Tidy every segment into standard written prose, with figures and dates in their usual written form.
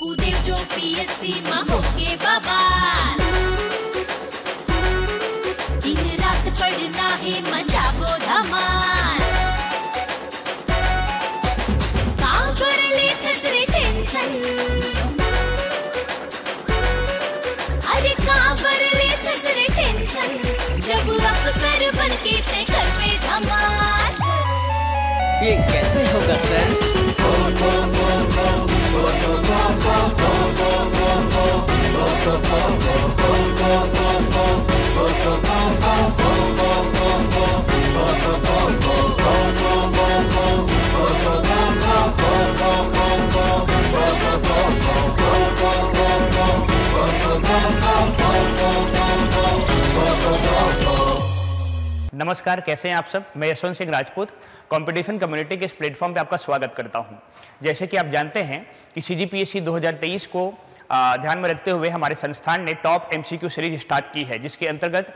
कूदे जो पीएससी मां होके बवाल, दिन रात पढ़ना है मचा वो धमाल। काबर ले थसरे टेंशन, अरे काबर ले थसरे टेंशन, जब अफसर बन के तय कर पे धमाल। ये कैसे होगा सर? नमस्कार, कैसे हैं आप सब। मैं यशवंत सिंह राजपूत कंपटीशन कम्युनिटी के इस प्लेटफॉर्म पे आपका स्वागत करता हूं। जैसे कि आप जानते हैं कि सीजीपीएससी 2023 को ध्यान में रखते हुए हमारे संस्थान ने टॉप एमसीक्यू सीरीज स्टार्ट की है, जिसके अंतर्गत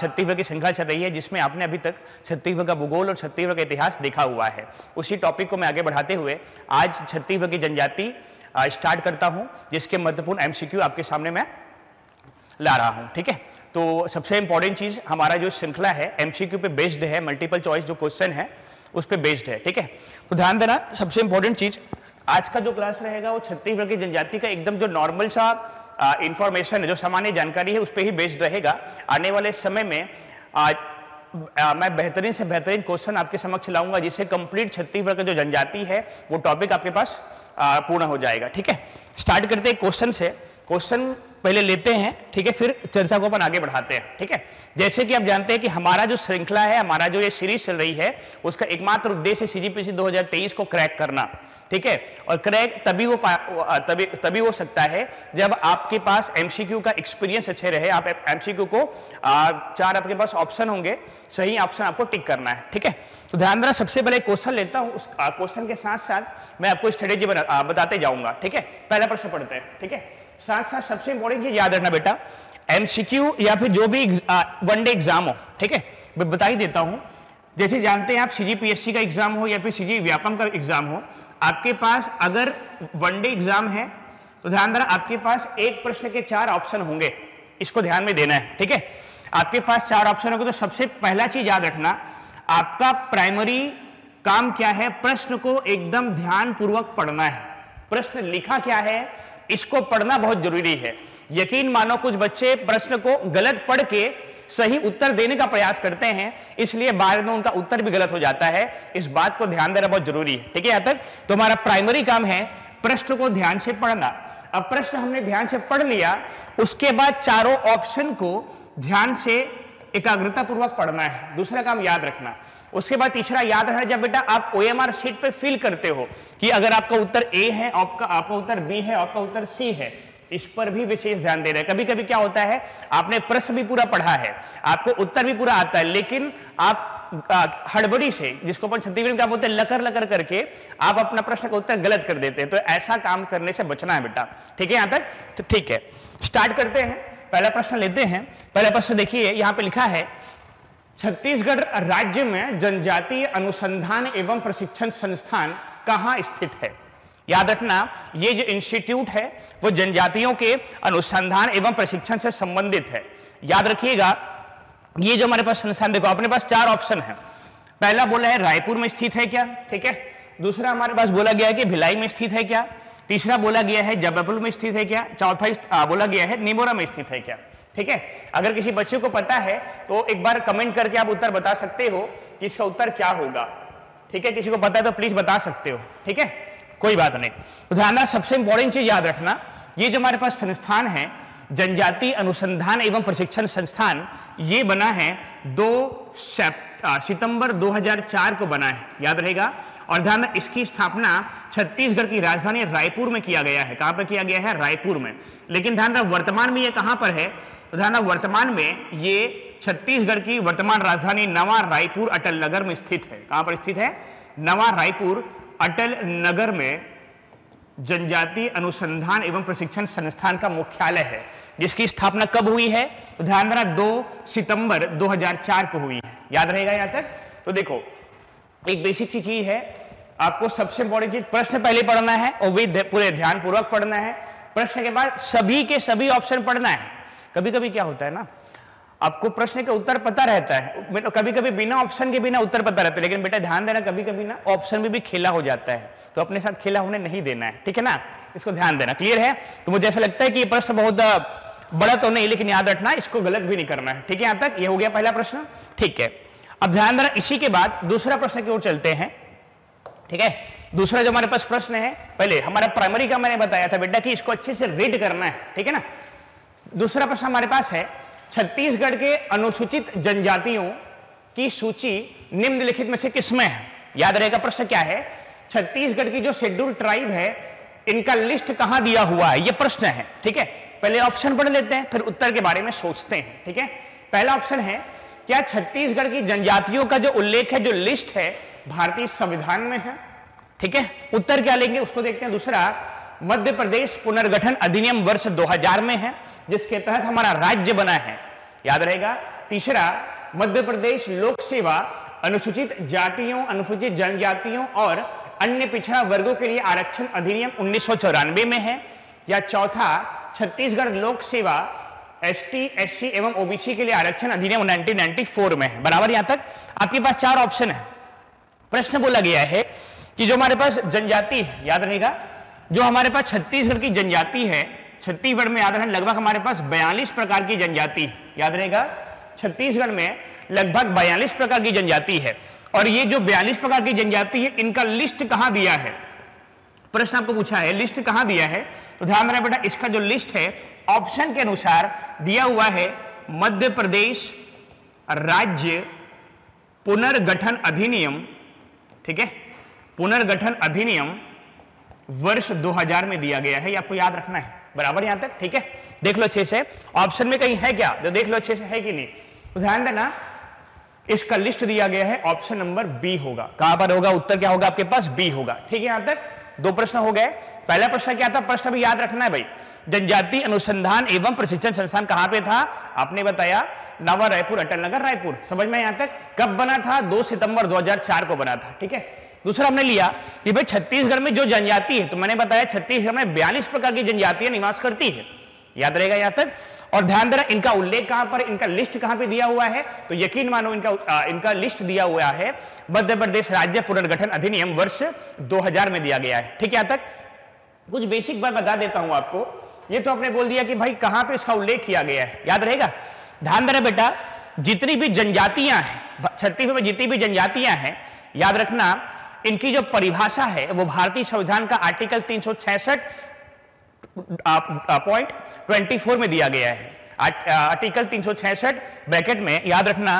छत्तीसगढ़ की श्रृंखला चल रही है, जिसमें आपने अभी तक छत्तीसगढ़ का भूगोल और छत्तीसगढ़ का इतिहास देखा हुआ है। उसी टॉपिक को मैं आगे बढ़ाते हुए आज छत्तीसगढ़ की जनजाति स्टार्ट करता हूँ, जिसके महत्वपूर्ण एमसीक्यू आपके सामने मैं ला रहा हूँ। ठीक है, तो सबसे इंपॉर्टेंट चीज़ हमारा जो श्रृंखला है एमसीक्यू पे बेस्ड है, मल्टीपल चॉइस जो क्वेश्चन है उस पे बेस्ड है। ठीक है, तो ध्यान देना, सबसे इंपॉर्टेंट चीज़ आज का जो क्लास रहेगा वो छत्तीसगढ़ की जनजाति का एकदम जो नॉर्मल सा इंफॉर्मेशन है, जो सामान्य जानकारी है उस पर ही बेस्ड रहेगा। आने वाले समय में मैं बेहतरीन से बेहतरीन क्वेश्चन आपके समक्ष लाऊंगा, जिससे कंप्लीट छत्तीसगढ़ का जो जनजाति है वो टॉपिक आपके पास पूर्ण हो जाएगा। ठीक है, स्टार्ट करते हैं क्वेश्चन से। क्वेश्चन पहले लेते हैं, ठीक है, फिर चर्चा को अपन आगे बढ़ाते हैं। ठीक है, जैसे कि आप जानते हैं कि हमारा जो श्रृंखला है, हमारा जो ये सीरीज चल रही है, उसका एकमात्र उद्देश्य सीजीपीएससी 2023 को क्रैक करना। ठीक है, और क्रैक तभी हो सकता है जब आपके पास एमसीक्यू का एक्सपीरियंस अच्छे रहे। आप एमसीक्यू को चार आपके पास ऑप्शन होंगे, सही ऑप्शन आपको टिक करना है। ठीक है, तो ध्यान देना, सबसे पहले क्वेश्चन लेता हूँ, उस क्वेश्चन के साथ साथ मैं आपको स्ट्रेटेजी बताते जाऊँगा। ठीक है, पहला प्रश्न पढ़ते हैं। ठीक है, साथ साथ सबसे इंपॉर्टेंट चीज याद रखना बेटा, एमसीक्यू या फिर जो भी वनडे एग्जाम हो, ठीक है, मैं बता ही देता हूं, जैसे जानते हैं आप सीजीपीएससी का एग्जाम हो या फिर सीजी व्यापम का एग्जाम हो, आपके पास अगर वनडे एग्जाम है तो ध्यान देना, आपके पास एक प्रश्न के चार ऑप्शन होंगे, इसको ध्यान में देना है। ठीक है, आपके पास चार ऑप्शन होंगे, तो सबसे पहला चीज याद रखना, आपका प्राइमरी काम क्या है, प्रश्न को एकदम ध्यानपूर्वक पढ़ना है। प्रश्न लिखा क्या है, इसको पढ़ना बहुत जरूरी है। यकीन मानो कुछ बच्चे प्रश्न को गलत पढ़ के सही उत्तर देने का प्रयास करते हैं, इसलिए बाद में उनका उत्तर भी गलत हो जाता है। इस बात को ध्यान देना बहुत जरूरी है। ठीक है, यहाँ तक तो हमारा प्राइमरी काम है प्रश्न को ध्यान से पढ़ना। अब प्रश्न हमने ध्यान से पढ़ लिया, उसके बाद चारों ऑप्शन को ध्यान से एकाग्रतापूर्वक पढ़ना है, दूसरा काम याद रखना। उसके बाद तीसरा याद रखना, जब बेटा आप OMR शीट पे फिल करते हो कि अगर आपका उत्तर A है, आपका उत्तर B है, आपका उत्तर C है, इस पर भी विशेष ध्यान देना है। कभी कभी क्या होता है, आपने प्रश्न भी पूरा पढ़ा है, आपको उत्तर भी पूरा आता है, लेकिन आप हड़बड़ी से, जिसको अपन छत्तीसगढ़ में क्या बोलते हैं, लकर लकर करके आप अपना प्रश्न का उत्तर गलत कर देते हैं, तो ऐसा काम करने से बचना है बेटा। ठीक है, यहाँ तक तो ठीक है, स्टार्ट करते हैं, पहला प्रश्न लेते हैं। पहला प्रश्न देखिए, यहाँ पे लिखा है, छत्तीसगढ़ राज्य में जनजातीय अनुसंधान एवं प्रशिक्षण संस्थान कहाँ स्थित है। याद रखना, ये जो इंस्टीट्यूट है वो जनजातियों के अनुसंधान एवं प्रशिक्षण से संबंधित है। याद रखिएगा, ये जो हमारे पास संस्थान, देखो अपने पास चार ऑप्शन है, पहला बोला है रायपुर में स्थित है क्या, ठीक है, दूसरा हमारे पास बोला गया है कि भिलाई में स्थित है क्या, तीसरा बोला गया है जबलपुर में स्थित है क्या, चौथा बोला गया है निमोरा में स्थित है क्या। ठीक है, अगर किसी बच्चे को पता है तो एक बार कमेंट करके आप उत्तर बता सकते हो कि इसका उत्तर क्या होगा। ठीक है, किसी को पता है तो प्लीज बता सकते हो। ठीक है, कोई बात नहीं, तो ध्यान, सबसे इंपॉर्टेंट चीज याद रखना, ये जो हमारे पास संस्थान है जनजाति अनुसंधान एवं प्रशिक्षण संस्थान, ये बना है 2 सितंबर 2004 को बना है, याद रहेगा। और ध्यान, इसकी स्थापना छत्तीसगढ़ की राजधानी रायपुर में किया गया है। कहाँ पर किया गया है, रायपुर में। लेकिन ध्यान, वर्तमान में ये कहाँ पर है, ध्यान, वर्तमान में ये छत्तीसगढ़ की वर्तमान राजधानी नवा रायपुर अटल नगर में स्थित है। कहाँ पर स्थित है, नवा रायपुर अटल नगर में जनजातीय अनुसंधान एवं प्रशिक्षण संस्थान का मुख्यालय है, जिसकी स्थापना कब हुई है, ध्यान देना, 2 सितंबर 2004 को हुई है। याद रहेगा, यहाँ तक तो देखो, एक बेसिक चीज है, आपको सबसे बड़ी चीज प्रश्न पहले पढ़ना है, वो भी पूरे ध्यान पूर्वक पढ़ना है। प्रश्न के बाद सभी के सभी ऑप्शन पढ़ना है। कभी कभी क्या होता है ना, आपको प्रश्न का उत्तर पता रहता है, कभी कभी बिना ऑप्शन के बिना उत्तर पता रहता है, लेकिन बेटा ध्यान देना कभी कभी ना ऑप्शन में भी खेला हो जाता है, तो अपने साथ खेला होने नहीं देना है, ठीक है ना, इसको ध्यान देना। क्लियर है? तो मुझे ऐसा लगता है कि ये प्रश्न बहुत बड़ा तो नहीं, लेकिन याद रखना इसको गलत भी नहीं करना है, ठीक है। यहाँ तक ये हो गया पहला प्रश्न, ठीक है। अब ध्यान देना, इसी के बाद दूसरा प्रश्न की ओर चलते हैं, ठीक है। दूसरा जो हमारे पास प्रश्न है, पहले हमारा प्राइमरी का मैंने बताया था बेटा कि इसको अच्छे से रीड करना है, ठीक है ना। दूसरा प्रश्न हमारे पास है, छत्तीसगढ़ के अनुसूचित जनजातियों की सूची निम्नलिखित में से किसमें है? याद रहेगा प्रश्न क्या है, छत्तीसगढ़ की जो शेड्यूल ट्राइब है इनका लिस्ट कहां दिया हुआ है, ये प्रश्न है, ठीक है। पहले ऑप्शन पढ़ लेते हैं, फिर उत्तर के बारे में सोचते हैं, ठीक है। पहला ऑप्शन है, क्या छत्तीसगढ़ की जनजातियों का जो उल्लेख है, जो लिस्ट है, भारतीय संविधान में है, ठीक है। उत्तर क्या लेंगे उसको देखते हैं। दूसरा, मध्य प्रदेश पुनर्गठन अधिनियम वर्ष 2000 में है, जिसके तहत हमारा राज्य बना है, याद रहेगा। तीसरा, मध्य प्रदेश लोक सेवा अनुसूचित जातियों, अनुसूचित जनजातियों और अन्य पिछड़ा वर्गों के लिए आरक्षण अधिनियम 1994 में है। या चौथा, छत्तीसगढ़ लोक सेवा एसटी, एससी एवं ओबीसी के लिए आरक्षण अधिनियम 1994 में है, बराबर। यहां तक आपके पास चार ऑप्शन है। प्रश्न बोला गया है कि जो हमारे पास जनजाति, याद रहेगा जो हमारे पास छत्तीसगढ़ की जनजाति है, छत्तीसगढ़ में याद रहे लगभग हमारे पास 42 प्रकार की जनजाति, याद रहेगा छत्तीसगढ़ में लगभग 42 प्रकार की जनजाति है, और ये जो 42 प्रकार की जनजाति है इनका लिस्ट कहां दिया है, प्रश्न आपको पूछा है लिस्ट कहां दिया है। तो ध्यान रखना बेटा, इसका जो लिस्ट है ऑप्शन के अनुसार दिया हुआ है, मध्य प्रदेश राज्य पुनर्गठन अधिनियम, ठीक है, पुनर्गठन अधिनियम वर्ष 2000 में दिया गया है, ये आपको याद रखना है, बराबर यहां तक, ठीक है। देख लो अच्छे से ऑप्शन में कहीं है क्या, जो देख लो अच्छे से है कि नहीं, तो ध्यान देना इसका लिस्ट दिया गया है, ऑप्शन नंबर बी होगा, कहां पर होगा, उत्तर क्या होगा आपके पास, बी होगा, ठीक है। यहां तक दो प्रश्न हो गए, पहला प्रश्न क्या था, प्रश्न भी याद रखना है भाई, जनजाति अनुसंधान एवं प्रशिक्षण संस्थान कहां पे था, आपने बताया नावा रायपुर अटल नगर रायपुर, समझ में यहां तक। कब बना था, 2 सितंबर 2004 को बना था, ठीक है। दूसरा हमने लिया कि भाई छत्तीसगढ़ में जो जनजाति है, तो मैंने बताया छत्तीसगढ़ में 42 प्रकार की जनजातियां निवास करती है, याद रहेगा यहां तक। और ध्यान देना इनका उल्लेख कहां पर, इनका लिस्ट कहां पे दिया हुआ है, तो यकीन मानो इनका लिस्ट दिया हुआ है मध्य प्रदेश राज्य पुनर्गठन अधिनियम वर्ष 2000 में दिया गया है, ठीक है। यहां तक कुछ बेसिक बात बता देता हूं आपको, ये तो आपने बोल दिया कि भाई कहां पे इसका उल्लेख किया गया है, याद रहेगा। ध्यान देना बेटा, जितनी भी जनजातियां हैं छत्तीसगढ़ में, जितनी भी जनजातियां हैं, याद रखना इनकी जो परिभाषा है वो भारतीय संविधान का आर्टिकल 366.24 में दिया गया है, आर्टिकल 366 ब्रैकेट में, याद रखना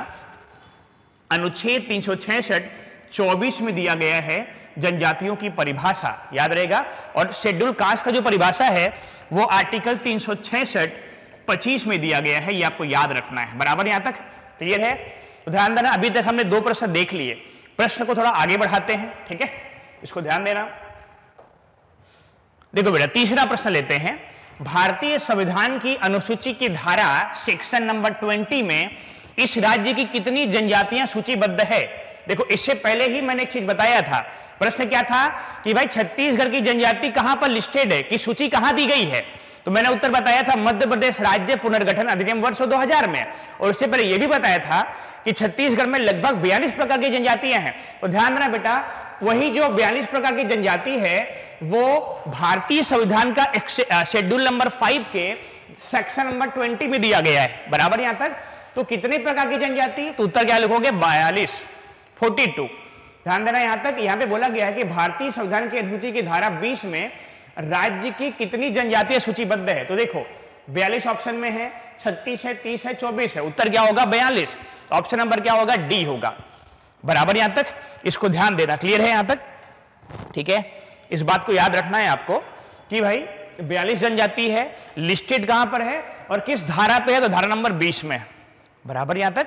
अनुच्छेद 366.24 में दिया गया है जनजातियों की परिभाषा, याद रहेगा। और शेड्यूल कास्ट का जो परिभाषा है वो आर्टिकल 366.25 में दिया गया है, ये आपको याद रखना है, बराबर यहां तक, क्लियर है। तो ध्यान देना, अभी तक हमने दो प्रश्न देख लिए, प्रश्न को थोड़ा आगे बढ़ाते हैं, ठीक है, इसको ध्यान देना। देखो बेटा, तीसरा प्रश्न लेते हैं, भारतीय संविधान की अनुसूची की धारा सेक्शन नंबर 20 में इस राज्य की कितनी जनजातियां सूचीबद्ध है। देखो, इससे पहले ही मैंने एक चीज बताया था, प्रश्न क्या था कि भाई छत्तीसगढ़ की जनजाति कहां पर लिस्टेड है, कि सूची कहां दी गई है, तो मैंने उत्तर बताया था मध्य प्रदेश राज्य पुनर्गठन अधिनियम वर्ष 2000 में, और उससे पहले यह भी बताया था कि छत्तीसगढ़ में लगभग 42 प्रकार की जनजातियां हैं। तो ध्यान देना बेटा, वही जो 42 प्रकार की जनजाति है वो भारतीय संविधान का शेड्यूल नंबर 5 के सेक्शन नंबर 20 में दिया गया है, बराबर यहां तक। तो कितने प्रकार की जनजाति, तो उत्तर क्या लिखोगे, 42, 42। ध्यान देना यहां तक, यहां पे बोला गया है कि भारतीय संविधान की अनुसूची की धारा 20 में राज्य की कितनी जनजातियां सूचीबद्ध है। तो देखो 42 ऑप्शन में है, 36 है, 30 है, 24 है, उत्तर क्या होगा, 42, ऑप्शन नंबर क्या होगा, डी होगा, बराबर यहां तक, इसको ध्यान देना, क्लियर है यहां तक, ठीक है। इस बात को याद रखना है आपको कि भाई 42 जनजाति है, लिस्टेड कहां पर है और किस धारा पे है, तो धारा नंबर 20 में, बराबर यहां तक,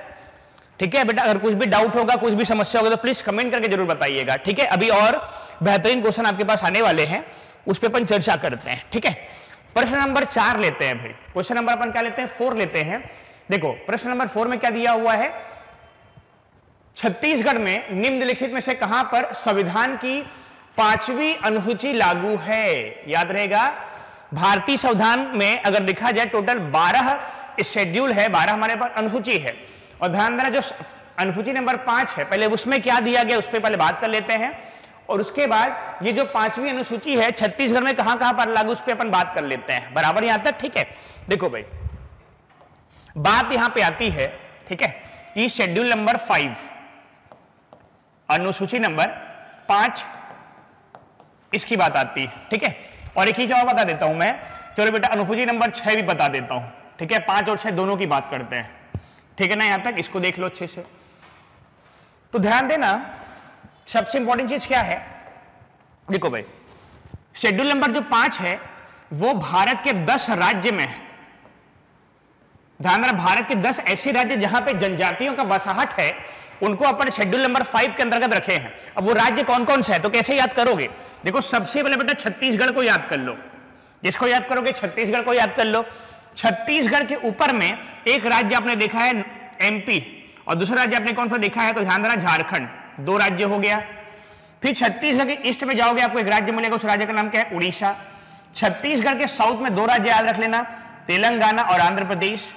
ठीक है बेटा। अगर कुछ भी डाउट होगा, कुछ भी समस्या होगा, तो प्लीज कमेंट करके जरूर बताइएगा, ठीक है। अभी और बेहतरीन क्वेश्चन आपके पास आने वाले हैं, उस पर अपन चर्चा करते हैं, ठीक है। प्रश्न नंबर 4 लेते हैं भाई, क्वेश्चन नंबर अपन क्या लेते हैं, 4 लेते हैं। देखो प्रश्न नंबर 4 में क्या दिया हुआ है, छत्तीसगढ़ में निम्नलिखित में से कहां पर संविधान की 5वीं अनुसूची लागू है? याद रहेगा भारतीय संविधान में अगर देखा जाए टोटल 12 शेड्यूल है, 12 हमारे पास अनुसूची है। और ध्यान देना जो अनुसूची नंबर 5 है पहले उसमें क्या दिया गया उस पर पहले बात कर लेते हैं, और उसके बाद ये जो 5वीं अनुसूची है छत्तीसगढ़ में कहां-कहां पर लागू उस पर अपन बात कर लेते हैं। बराबर यहां तक ठीक है? देखो भाई बात यहां पे आती है ठीक है कि शेड्यूल नंबर 5 अनुसूची नंबर 5 इसकी बात आती है ठीक है। और एक ही जवाब बता देता हूं मैं, चलो बेटा अनुसूची नंबर 6 भी बता देता हूं ठीक है, 5 और 6 दोनों की बात करते हैं ठीक है ना। यहां तक इसको देख लो अच्छे से, तो ध्यान देना सबसे इंपॉर्टेंट चीज क्या है। देखो भाई शेड्यूल नंबर जो 5 है वो भारत के 10 राज्य में है। ध्यान देना भारत के 10 ऐसे राज्य जहां पे जनजातियों का बसाहट है उनको अपन शेड्यूल नंबर 5 के अंतर्गत रखे हैं। अब वो राज्य कौन कौन से है तो कैसे याद करोगे? देखो सबसे पहले बेटा छत्तीसगढ़ को याद कर लो, जिसको याद करोगे छत्तीसगढ़ को याद कर लो। छत्तीसगढ़ के ऊपर में एक राज्य आपने देखा है एमपी और दूसरा राज्य आपने कौन सा देखा है तो ध्यान देना झारखंड, 2 राज्य हो गया। फिर छत्तीसगढ़ के ईस्ट में जाओगे आपको एक राज्य मिलेगा, उस राज्य का नाम क्या है उड़ीसा। छत्तीसगढ़ के साउथ में 2 राज्य याद रख लेना, तेलंगाना और आंध्र प्रदेश।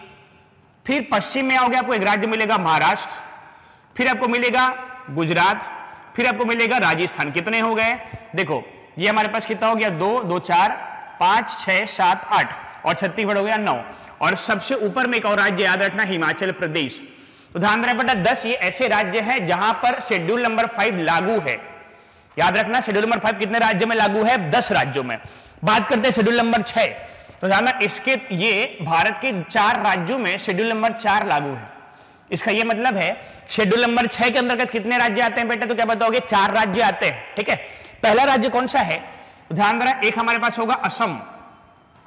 फिर पश्चिम में आओगे आपको एक राज्य मिलेगा महाराष्ट्र, फिर आपको मिलेगा गुजरात, फिर आपको मिलेगा राजस्थान। कितने हो गए देखो, ये हमारे पास कितना हो गया 2, 2, 4, 5, 6, 7, 8 और छत्तीसगढ़ हो गया 9। और सबसे ऊपर में एक और राज्य याद रखना हिमाचल प्रदेश। तो ध्यान देना बेटा 10 ये ऐसे राज्य हैं जहां पर शेड्यूल नंबर 5 लागू है। याद रखना शेड्यूल नंबर 5 कितने राज्यों में लागू है? 10 राज्यों में। बात करते हैं शेड्यूल नंबर 6, तो ध्यान देना इसके ये भारत के 4 राज्यों में शेड्यूल नंबर 4 लागू है। इसका ये मतलब है शेड्यूल नंबर 6 के अंतर्गत कितने राज्य आते हैं बेटा तो क्या बताओगे? 4 राज्य आते हैं ठीक है। पहला राज्य कौन सा है ध्यान देना, एक हमारे पास होगा असम,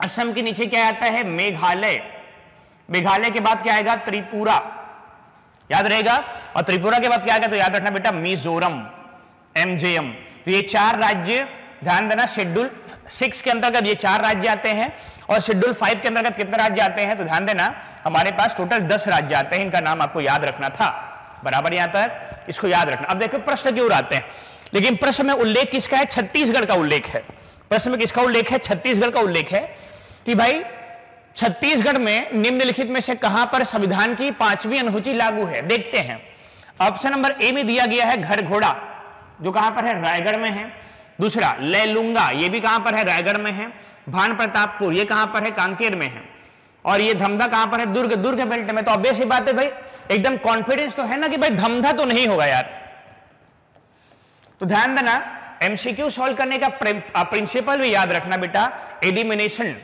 असम के नीचे क्या आता है मेघालय, मेघालय के बाद क्या आएगा त्रिपुरा याद रहेगा, और त्रिपुरा के बाद क्या आएगा तो याद रखना बेटा मिजोरम, एमजेएम। तो ये 4 राज्य ध्यान देना शेड्यूल 6 के अंतर्गत ये 4 राज्य आते हैं। और शेड्यूल 5 के अंतर्गत कितने राज्य आते हैं तो ध्यान देना हमारे पास टोटल 10 राज्य आते हैं। इनका नाम आपको याद रखना था, बराबर यहां तक इसको याद रखना। अब देखो प्रश्न की ओर आते हैं, लेकिन प्रश्न में उल्लेख किसका है? छत्तीसगढ़ का उल्लेख है। प्रश्न में किसका उल्लेख है? छत्तीसगढ़ का उल्लेख है कि भाई छत्तीसगढ़ में निम्नलिखित में से कहां पर संविधान की 5वीं अनुसूची लागू है। देखते हैं ऑप्शन नंबर ए में दिया गया है घर घोड़ा, जो कहां पर है रायगढ़ में है। दूसरा लैलूंगा, ये भी कहां पर है रायगढ़ में है। भान प्रतापपुर ये कहां पर है? कांकेर में है। और ये धमधा कहां पर है? दुर्ग, दुर्ग बेल्ट में। तो ऑब्वियस ही बात है भाई, एकदम कॉन्फिडेंस तो है ना कि भाई धमधा तो नहीं होगा यार। तो ध्यान देना एमसीक्यू सॉल्व करने का प्रिंसिपल भी याद रखना बेटा, एलिमिनेशन,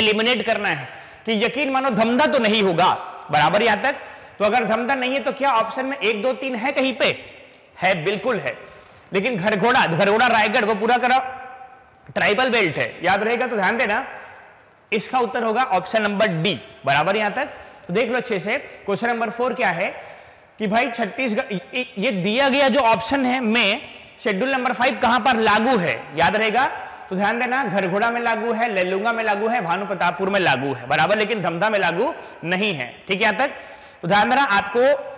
एलिमिनेट करना है कि यकीन मानो धमधा तो नहीं होगा, बराबर यहां तक। तो अगर धमधा नहीं है तो क्या ऑप्शन में 1, 2, 3 है कहीं पे? है, बिल्कुल है। लेकिन घरघोड़ा, घरघोड़ा रायगढ़ वो पूरा करा ट्राइबल बेल्ट है, याद रहेगा। तो ध्यान देना इसका उत्तर होगा ऑप्शन नंबर डी, बराबर यहां तक। तो देख लो अच्छे से क्वेश्चन नंबर 4 क्या है कि भाई छत्तीसगढ़ ये दिया गया जो ऑप्शन है में शेड्यूल नंबर 5 कहां पर लागू है, याद रहेगा। तो ध्यान देना घरघोड़ा में लागू है, लैलूंगा में लागू है, भानु प्रतापपुर में लागू है, बराबर, लेकिन धमधा में लागू नहीं है ठीक है यहां तक। तो ध्यान देना आपको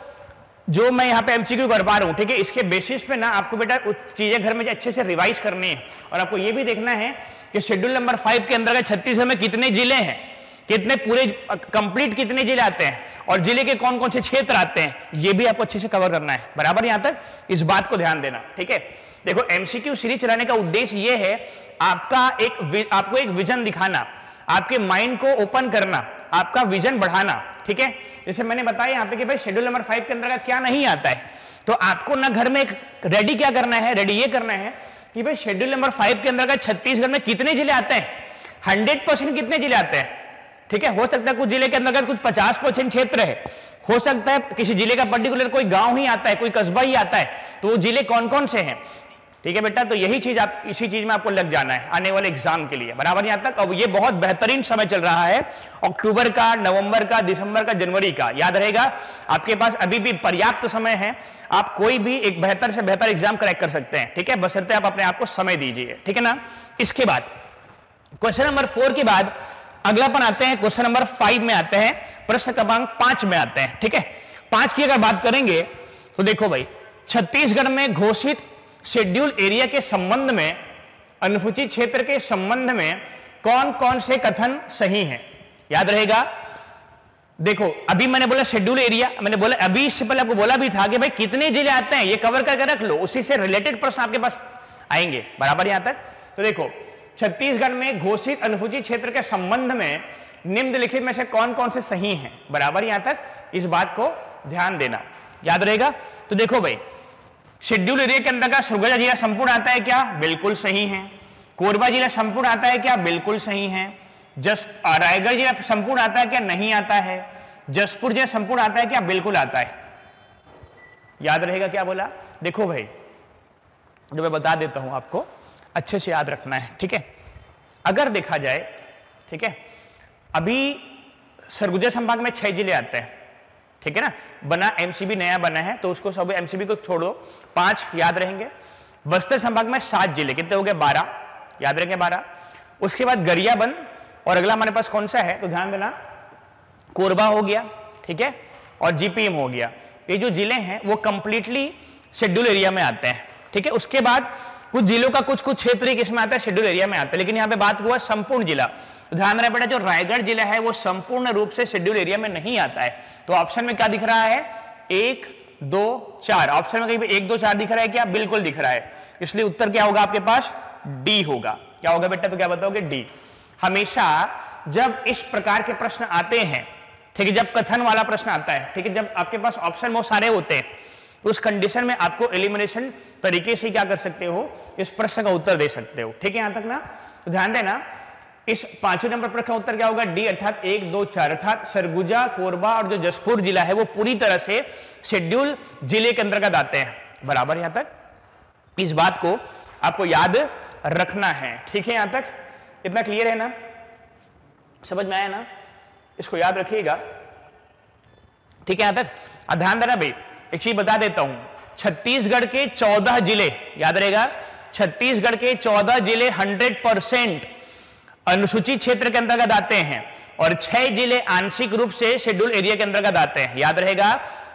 जो मैं यहाँ पे एमसीक्यू करवा रहा हूँ ठीक है, इसके बेसिस पे ना आपको बेटा चीजें घर में अच्छे से रिवाइज करनी है। और आपको ये भी देखना है कि शेड्यूल नंबर 5 के अंतर्गत छत्तीसगढ़ में कितने जिले हैं, कितने पूरे कंप्लीट कितने जिले आते हैं और जिले के कौन कौन से क्षेत्र आते हैं, ये भी आपको अच्छे से कवर करना है, बराबर यहाँ तक। इस बात को ध्यान देना ठीक है। देखो एमसीक्यू सीरीज चलाने का उद्देश्य ये है आपका आपको एक विजन दिखाना, आपके माइंड को ओपन करना, आपका विजन बढ़ाना ठीक है। जैसे मैंने बताया यहाँ पे कि भाई शेड्यूल नंबर 5 के अंतर्गत क्या नहीं आता है, तो आपको ना घर में एक रेडी क्या करना है, रेडी ये करना है कि भाई शेड्यूल नंबर 5 के अंतर्गत छत्तीसगढ़ में कितने जिले आते हैं, 100% कितने जिले आते हैं ठीक है। हो सकता है कुछ जिले के अंतर्गत कुछ 50% क्षेत्र है, हो सकता है किसी जिले का पर्टिकुलर कोई गाँव ही आता है, कोई कस्बा ही आता है, तो वो जिले कौन कौन से हैं ठीक है बेटा। तो यही चीज आप इसी चीज में आपको लग जाना है आने वाले एग्जाम के लिए, बराबर यहाँ तक। अब ये बहुत बेहतरीन समय चल रहा है, अक्टूबर का, नवंबर का, दिसंबर का, जनवरी का, याद रहेगा। आपके पास अभी भी पर्याप्त समय है, आप कोई भी एक बेहतर से बेहतर एग्जाम क्रैक कर सकते हैं ठीक है, बशर्ते आप अपने आप को समय दीजिए ठीक है ना। इसके बाद क्वेश्चन नंबर 4 के बाद अगलापन आते हैं क्वेश्चन नंबर 5 में आते हैं, प्रश्न क्रमांक 5 में आते हैं ठीक है। 5 की अगर बात करेंगे तो देखो भाई, छत्तीसगढ़ में घोषित शेड्यूल एरिया के संबंध में, अनुसूचित क्षेत्र के संबंध में कौन कौन से कथन सही हैं, याद रहेगा। देखो अभी मैंने बोला शेड्यूल एरिया, मैंने बोला अभी इससे पहले आपको बोला भी था कि भाई कितने जिले आते हैं ये कवर करके रख लो, उसी से रिलेटेड प्रश्न आपके पास आएंगे, बराबर यहां तक। तो देखो छत्तीसगढ़ में घोषित अनुसूचित क्षेत्र के संबंध में निम्नलिखित में से कौन कौन से सही हैं, बराबर यहां तक, इस बात को ध्यान देना, याद रहेगा। तो देखो भाई शेड्यूल एरिया के अंतर्गत सरगुजा जिला संपूर्ण आता है क्या, बिल्कुल सही है। कोरबा जिला संपूर्ण आता है क्या, बिल्कुल सही है। रायगढ़ जिला संपूर्ण आता है क्या, नहीं आता है। जसपुर जिला संपूर्ण आता है क्या, बिल्कुल आता है, याद रहेगा। क्या बोला, देखो भाई जो मैं बता देता हूं आपको अच्छे से याद रखना है, ठीक है। अगर देखा जाए, ठीक है, अभी सरगुजा संभाग में 6 जिले आते हैं, ठीक है ना, बना एमसीबी नया बना है तो उसको सब एमसीबी को छोड़ दो, 5 याद रहेंगे। बस्तर संभाग में 7 जिले, कितने हो गए, 12, याद रहेंगे 12। उसके बाद गरियाबंद, और अगला हमारे पास कौन सा है तो ध्यान देना, कोरबा हो गया, ठीक है, और जीपीएम हो गया। ये जो जिले हैं वो कंप्लीटली शेड्यूल एरिया में आते हैं, ठीक है। उसके बाद कुछ जिलों का कुछ कुछ क्षेत्र किसमें आता है, शेड्यूल एरिया में आता है, लेकिन यहाँ पे बात हुआ संपूर्ण जिला। ध्यान रखना बेटा जो रायगढ़ जिला है वो संपूर्ण रूप से शेड्यूल एरिया में नहीं आता है। तो ऑप्शन में क्या दिख रहा है, 1, 2, 4, ऑप्शन में कहीं पे 1, 2, 4 दिख रहा है क्या, बिल्कुल दिख रहा है, इसलिए उत्तर क्या होगा आपके पास, डी होगा। क्या होगा बेटा, तो क्या बताओगे, डी। हमेशा जब इस प्रकार के प्रश्न आते हैं, ठीक है, जब कथन वाला प्रश्न आता है, ठीक है, जब आपके पास ऑप्शन बहुत सारे होते हैं, उस कंडीशन में आपको एलिमिनेशन तरीके से क्या कर सकते हो, इस प्रश्न का उत्तर दे सकते हो, ठीक है, यहां तक ना। तो ध्यान देना इस 5वें नंबर प्रश्न का उत्तर क्या होगा, डी, अर्थात 1, 2, 4, अर्थात सरगुजा, कोरबा और जो जसपुर जिला है वो पूरी तरह से शेड्यूल जिले के अंतर्गत आते हैं, बराबर। यहां तक इस बात को आपको याद रखना है, ठीक है, यहां तक इतना क्लियर है ना, समझ में आया ना, इसको याद रखिएगा, ठीक है, यहां तक। ध्यान देना भाई, एक चीज बता देता हूं, छत्तीसगढ़ के 14 जिले, याद रहेगा, छत्तीसगढ़ के 14 जिले 100% अनुसूचित क्षेत्र के अंतर्गत आते हैं, और 6 जिले आंशिक रूप से शेड्यूल एरिया के अंतर्गत आते हैं, याद रहेगा।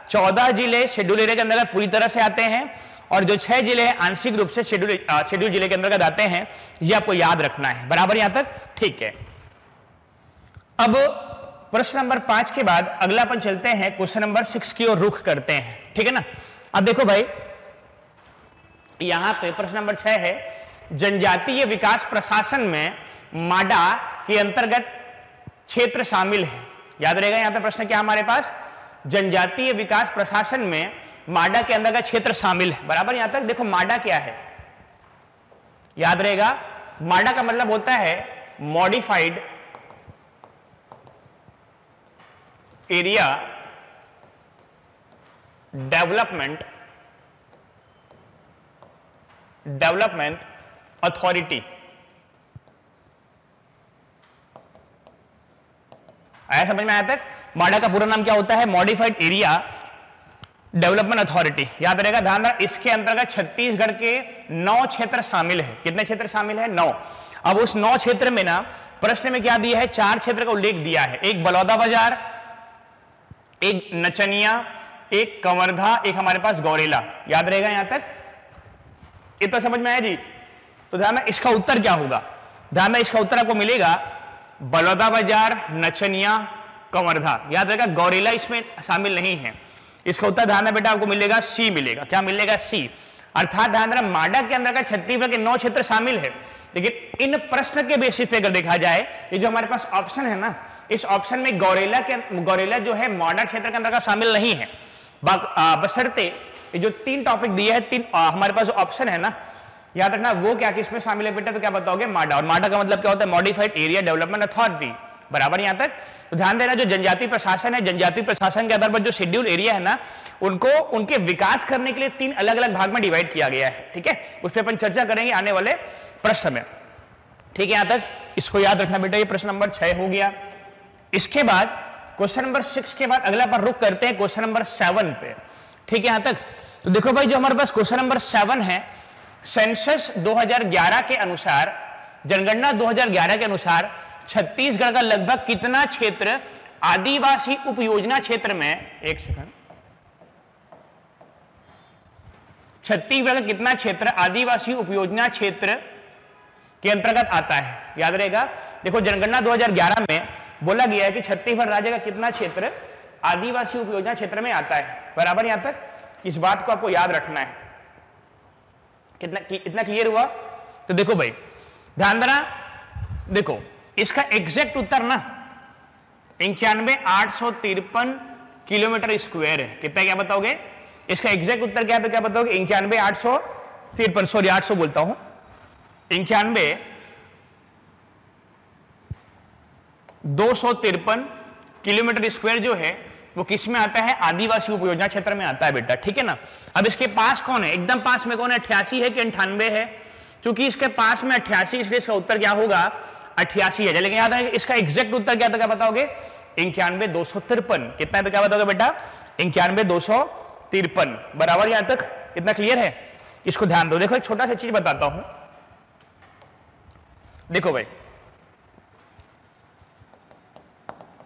14 जिले शेड्यूल एरिया के अंतर्गत पूरी तरह से आते हैं, और जो 6 जिले हैं आंशिक रूप से शेड्यूल जिले के अंतर्गत आते हैं, ये आपको याद रखना है, बराबर यहां तक, ठीक है। अब प्रश्न नंबर 5 के बाद अगला अपन चलते हैं क्वेश्चन नंबर 6 की ओर रुख करते हैं, ठीक है ना। अब देखो भाई यहां पे प्रश्न नंबर 6 है, जनजातीय विकास प्रशासन में माडा के अंतर्गत क्षेत्र शामिल है, याद रहेगा। यहां पे प्रश्न क्या हमारे पास, जनजातीय विकास प्रशासन में माडा के अंतर्गत क्षेत्र शामिल है, बराबर यहां तक। देखो माडा क्या है, याद रहेगा, माडा का मतलब होता है मॉडिफाइड एरिया डेवलपमेंट अथॉरिटी, आया समझ में आया तक। माडा का पूरा नाम क्या होता है, मॉडिफाइड एरिया डेवलपमेंट अथॉरिटी, याद रहेगा। ध्यान रखना इसके अंतर्गत छत्तीसगढ़ के 9 क्षेत्र शामिल है, कितने क्षेत्र शामिल है, 9। अब उस 9 क्षेत्र में ना प्रश्न में क्या दिया है, 4 क्षेत्र का उल्लेख दिया है, एक बलौदा बाजार, एक नचनिया, एक कंवर्धा, एक हमारे पास गौरेला, याद रहेगा। यहां तक इतना समझ में आया जी। तो ध्यान में इसका उत्तर क्या होगा, ध्यान में इसका उत्तर आपको मिलेगा बलौदा बाजार, नचनिया, कंवर्धा, याद रहेगा। गौरेला इसमें शामिल नहीं है, इसका उत्तर ध्यान में बेटा आपको मिलेगा सी, मिलेगा क्या, मिलेगा सी। अर्थात ध्यान रखना माडा के अंदर का छत्तीसगढ़ के 9 क्षेत्र शामिल है, लेकिन इन प्रश्न के बेसिस पे अगर देखा जाए, ये जो हमारे पास ऑप्शन है ना, इस ऑप्शन में गौरेला जो है माडा क्षेत्र के अंदर का शामिल नहीं है, बशर्ते ये जो 3 टॉपिक दिए हैं, 3 हमारे पास ऑप्शन है ना, याद रखना वो क्या किसमें शामिल है बेटा, तो क्या बताओगे, माडा। और माडा का मतलब क्या होता है, मॉडिफाइड एरिया डेवलपमेंट अथॉरिटी, बराबर यहां तक। तो ध्यान देना जो जनजाति प्रशासन है, जनजाति प्रशासन के आधार पर जो शेड्यूल एरिया है ना, उनको उनके विकास करने के लिए 3 अलग अलग भाग में डिवाइड किया गया है, ठीक है, उस पर अपन चर्चा करेंगे आने वाले प्रश्न में, ठीक है, यहां तक इसको याद रखना बेटा। ये प्रश्न नंबर 6 हो गया। इसके बाद क्वेश्चन नंबर 6 के बाद अगला पर रुक करते हैं क्वेश्चन नंबर 7 पे, ठीक है, यहां तक। तो देखो भाई जो हमारे पास क्वेश्चन नंबर 7 है, सेंसस 2011 के अनुसार, जनगणना 2011 के अनुसार छत्तीसगढ़ का लगभग कितना क्षेत्र आदिवासी उपयोजना क्षेत्र में, एक सेकंड, छत्तीसगढ़ का कितना क्षेत्र आदिवासी उपयोजना क्षेत्र के अंतर्गत आता है, याद रहेगा। देखो जनगणना 2011 में बोला गया है कि छत्तीसगढ़ राज्य का कितना क्षेत्र आदिवासी उपयोजना क्षेत्र में आता है, बराबर। यहां तक इस बात को आपको याद रखना है। कितना इतना क्लियर हुआ? तो देखो भाई धांधरा, देखो इसका एग्जैक्ट उत्तर ना 91,853 किलोमीटर स्क्वायर है। कितना क्या बताओगे इसका एग्जैक्ट उत्तर क्या है? क्या बताओगे? 91,853, सॉरी 800 बोलता हूं, 91,253 किलोमीटर स्क्वायर जो है वो किस में आता है? आदिवासी उपयोजना क्षेत्र में आता है बेटा, ठीक है ना। अब इसके पास कौन है, एकदम पास में कौन है? 88 है कि 98 है? क्योंकि इसके पास में 88, इसलिए इसका उत्तर क्या होगा? 88 है। लेकिन याद रखिए इसका एग्जैक्ट उत्तर क्या था, क्या बताओगे? 91,253। कितना पे क्या बताओगे बेटा? 91,253, बराबर। यहां तक इतना क्लियर है? इसको ध्यान दो। देखो एक छोटा सा चीज बताता हूं, देखो भाई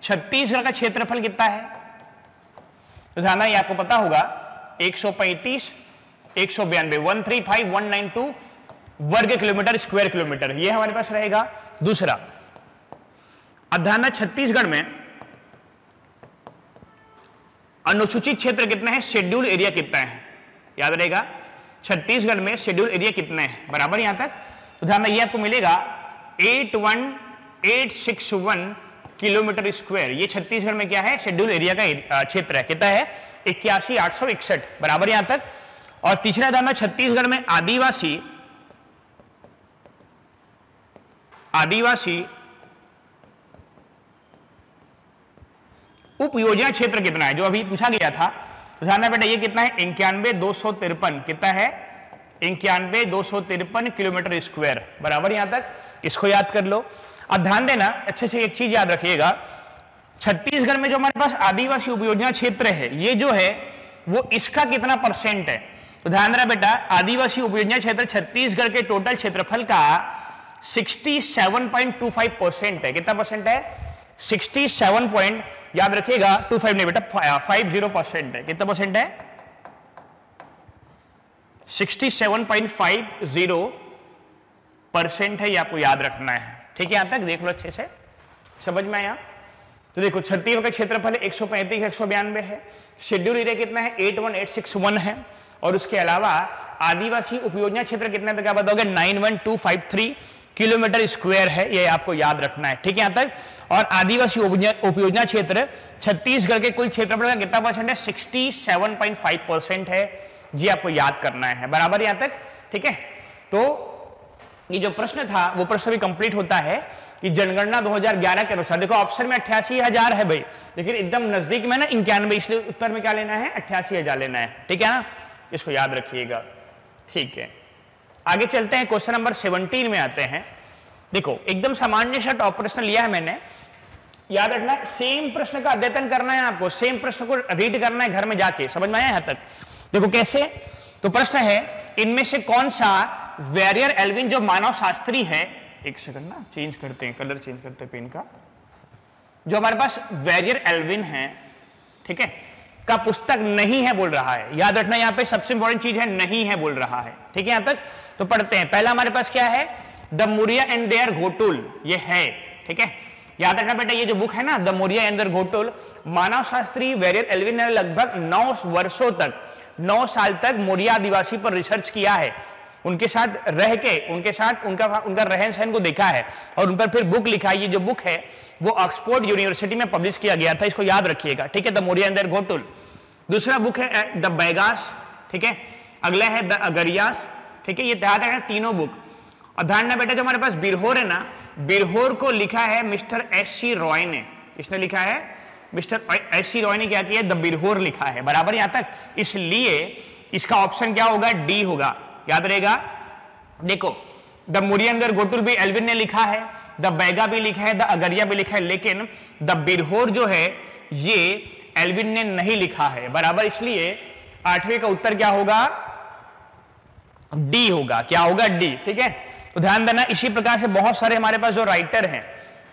छत्तीसगढ़ का क्षेत्रफल कितना है? तो ध्यान ये आपको पता होगा 135, 192 135,192 वर्ग किलोमीटर स्क्वायर किलोमीटर, ये हमारे पास रहेगा। दूसरा अब ध्यान है छत्तीसगढ़ में अनुसूचित क्षेत्र कितने हैं, शेड्यूल एरिया कितना है, याद रहेगा। छत्तीसगढ़ में शेड्यूल एरिया कितने हैं, बराबर। यहां तक तो ध्यान में ये आपको मिलेगा 81,861 किलोमीटर स्क्वायर। ये छत्तीसगढ़ में क्या है? शेड्यूल एरिया का क्षेत्र है। कितना है? 81,861, बराबर। यहां तक। और तीसरा ध्यान है छत्तीसगढ़ में आदिवासी उपयोजना क्षेत्र कितना है, जो अभी पूछा गया था। ध्यान बेटा ये कितना है? 91,253। कितना है? 91,253 किलोमीटर स्क्वायर, बराबर। यहां तक इसको याद कर लो। अब ध्यान देना अच्छे से, एक चीज याद रखिएगा, छत्तीसगढ़ में जो हमारे पास आदिवासी उपयोजना क्षेत्र है ये जो है वो इसका कितना परसेंट है? तो ध्यान देना बेटा आदिवासी उपयोजना क्षेत्र छत्तीसगढ़ के टोटल क्षेत्रफल का 67.25% है। कितना परसेंट है? 67 याद रखिएगा 25 नहीं बेटा 50% है। कितना परसेंट है? 67.50% है, ये आपको याद रखना है, ठीक है। यहां तक देख लो अच्छे से, समझ में आया? तो देखो छत्तीसगढ़ का क्षेत्रफल 135,192 है, शेड्यूल एरिया कितना है 81,861 है, और उसके अलावा आदिवासी उपयोजना क्षेत्र कितना है, क्या बताओगे? 91,253 किलोमीटर स्क्वायर है, ये आपको याद रखना है, ठीक है। यहां तक। और आदिवासी उपयोजना क्षेत्र छत्तीसगढ़ के कुल क्षेत्रफल का कितना परसेंट है? 67.5% है, जी आपको याद करना है, बराबर। यहां तक, ठीक है। तो ये जो प्रश्न था वो प्रश्न भी कंप्लीट होता है कि जनगणना 2011 के अनुसार। देखो ऑप्शन में 88,000 है भाई, लेकिन एकदम नजदीक में ना 91, इसलिए उत्तर में क्या लेना है? 88,000 लेना है, ठीक है ना। इसको याद रखिएगा, ठीक है। आगे चलते हैं, क्वेश्चन नंबर 17 में आते हैं। देखो एकदम सामान्य शर्ट ऑपरेशन लिया है मैंने, याद रखना। सेम प्रश्न का अध्ययन करना है आपको, सेम प्रश्न को रीड करना है घर में जाके, समझ में आया यहाँ तक? देखो कैसे, तो प्रश्न है इनमें से कौन सा वेरियर एल्विन जो मानव शास्त्री है, एक सेकंड ना चेंज करते हैं, कलर चेंज करते हैं पेन का, जो हमारे पास वेरियर एल्विन है, ठीक है, का पुस्तक नहीं है बोल रहा है, याद रखना। यहाँ पे सबसे इंपॉर्टेंट चीज है नहीं है बोल रहा है, ठीक है। यहाँ तक तो पढ़ते हैं। पहला हमारे पास क्या है? The Muria and their Ghotul, ये है, ठीक है, याद रखना बेटा। ये जो बुक है ना the Muria and their Ghotul, मानव शास्त्री वेरियर एल्विन ने लगभग 9 वर्षों तक, 9 साल तक मुरिया आदिवासी पर रिसर्च किया है, उनके साथ रह के, उनके साथ उनका रहन सहन को देखा है, और उन पर फिर बुक लिखा है। ये जो बुक है वो ऑक्सफोर्ड यूनिवर्सिटी में पब्लिश किया गया था, इसको याद रखिएगा, ठीक है। The Moriya and their Ghotul. दूसरा बुक है द बैगास, ठीक है। अगला है द अगरियास, ठीक है। ये याद रखना तीनों बुक। और ध्यान बेटा जो हमारे पास बिरहोर है ना, बिरहोर को लिखा है मिस्टर S.C. रॉय ने, इसने लिखा है मिस्टर S.C. रॉय ने, क्या किया? द बिरहोर लिखा है, बराबर। यहां तक। इसलिए इसका ऑप्शन क्या होगा? डी होगा, याद रहेगा। देखो the Muria and their Ghotul भी एल्विन ने लिखा है, द बैगा भी लिखा है, द अगरिया भी लिखा है, लेकिन द बिरहोर जो है ये एल्विन ने नहीं लिखा है, बराबर। इसलिए 8वें का उत्तर क्या होगा? डी होगा। क्या होगा? डी, ठीक है। तो ध्यान देना, इसी प्रकार से बहुत सारे हमारे पास जो राइटर हैं,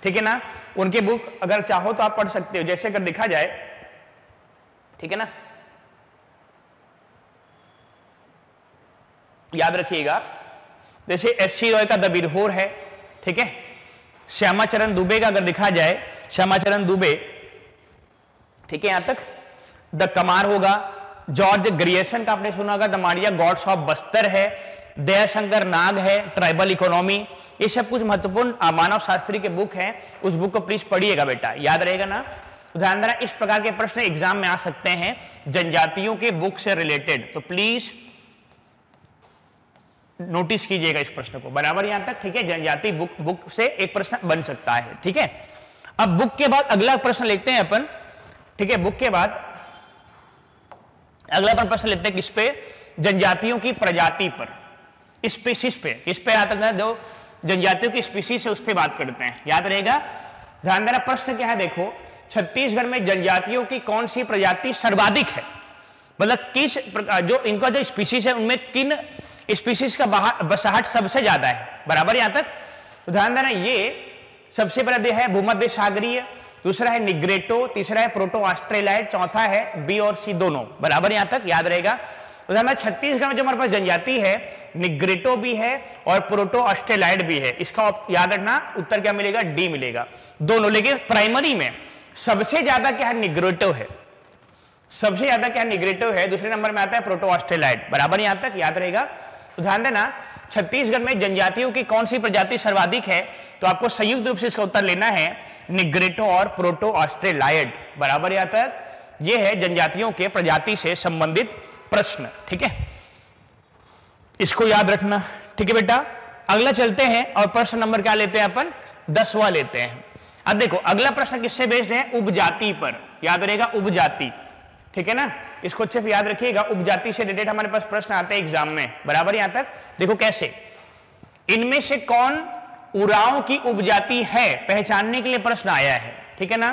ठीक है ना, उनके बुक अगर चाहो तो आप पढ़ सकते हो, जैसे अगर देखा जाए, ठीक है ना। याद रखिएगा, जैसे S.C. रॉय का द बिरहोर है, ठीक है, श्यामाचरण दुबे का अगर देखा जाए, श्यामाचरण दुबे, ठीक है, यहां तक द कमार होगा, जॉर्ज ग्रियसन का आपने सुना होगा the Maria, God's of Bastar है, दयाशंकर नाग है, ट्राइबल इकोनॉमी, ये सब कुछ महत्वपूर्ण मानव शास्त्री के बुक हैं, उस बुक को प्लीज पढ़िएगा बेटा, याद रहेगा ना। ध्यान देना, इस प्रकार के प्रश्न एग्जाम में आ सकते हैं जनजातियों के बुक से रिलेटेड, तो प्लीज नोटिस कीजिएगा इस प्रश्न को, बराबर यहां तक, ठीक है। जनजाति बुक से एक प्रश्न बन सकता है, ठीक है। अब बुक के बाद अगला प्रश्न लेते हैं अपन, ठीक है, बुक के बाद अगला अपन प्रश्न लेते हैं किस पे, जनजातियों की प्रजाति पर, स्पीसीज पे, किस पे आता है, जो जनजातियों की स्पीसीज है उस पे बात करते हैं, याद रहेगा। ध्यान देना, प्रश्न क्या है देखो, छत्तीसगढ़ में जनजातियों की कौन सी प्रजाति सर्वाधिक है, मतलब किस जो इनका जो स्पीसीज है उनमें किन स्पीसीज का बसाहट सबसे ज्यादा है, बराबर यहां तक। ध्यान देना, ये सबसे बड़ा देश है भूमध्य सागरीय, दूसरा है निग्रेटो, तीसरा है प्रोटो ऑस्ट्रेलाइड, चौथा है बी और सी दोनों, बराबर यहां तक, याद रहेगा। छत्तीसगढ़ में जो हमारे पास जनजाति है निग्रेटो भी है और प्रोटो ऑस्ट्रेलाइड भी है, इसका याद रखना उत्तर क्या मिलेगा, डी मिलेगा, दोनों। लेकिन प्राइमरी में सबसे ज्यादा क्या है, निग्रेटो है, सबसे ज्यादा क्या निगेटिव है, दूसरे नंबर में आता है प्रोटो ऑस्ट्रेलाइड, बराबर यहां तक, याद रहेगा। तो ध्यान देना, छत्तीसगढ़ में जनजातियों की कौन सी प्रजाति सर्वाधिक है, तो आपको संयुक्त रूप से इसका उत्तर लेना है निग्रेटो और प्रोटो ऑस्ट्रेलाइड, बराबर यहां तक। ये है जनजातियों के प्रजाति से संबंधित प्रश्न, ठीक है, इसको याद रखना, ठीक है बेटा। अगला चलते हैं और प्रश्न नंबर क्या लेते हैं अपन, 10वां लेते हैं। अब देखो अगला प्रश्न किससे बेस्ड है, उपजाति पर, याद रहेगा उपजाति, ठीक है ना, इसको अच्छे से याद रखिएगा। उपजाति से रिलेटेड हमारे पास प्रश्न आते हैं एग्जाम में, बराबर यहां तक। देखो कैसे, इनमें से कौन उरांव की उपजाति है, पहचानने के लिए प्रश्न आया है, ठीक है ना।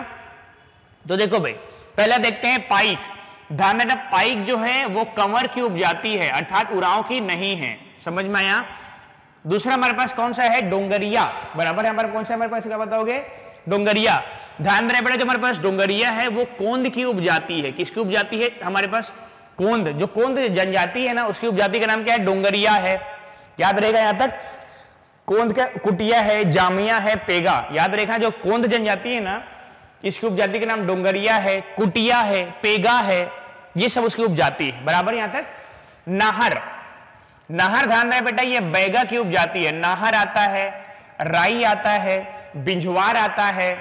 तो देखो भाई, पहला देखते हैं पाइक। ध्यान देना, पाइक जो है वो कंवर की उपजाति है, अर्थात उरांव की नहीं है, समझ में आया। दूसरा हमारे पास कौन सा है, डोंगरिया, बराबर है, हमारे कौन सा हमारे पास क्या बताओगे, डोंगरिया। ध्यान देना बेटा, जो हमारे पास डोंगरिया है वो कोंद की उपजाति है, किसकी उपजाति है, हमारे पास कोंद, जो कोंद जनजाति है ना उसकी उपजाति का नाम क्या है, डोंगरिया है, याद रहेगा यहां तक। कोंद का कुटिया है, जामिया है, पेगा, याद रखना, जो कोंद जनजाति है ना इसकी उपजाति का नाम डोंगरिया है, कुटिया है, पेगा है, ये सब उसकी उपजाति है, बराबर यहां तक। नाहर, नाहर ध्यान रहे बेटा ये बैगा की उपजाति है, नाहर आता है, राई आता है, बिंजवार आता है,